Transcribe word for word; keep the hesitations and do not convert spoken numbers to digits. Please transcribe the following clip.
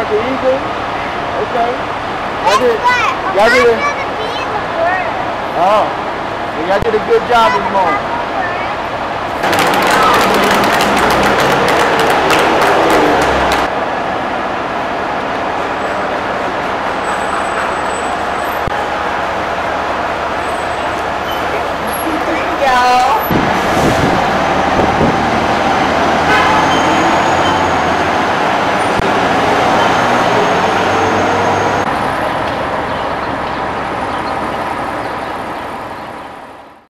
got the eagle. Okay. Guess what? I'm not going to be in the bird. Oh. Well, y'all did a good job this morning.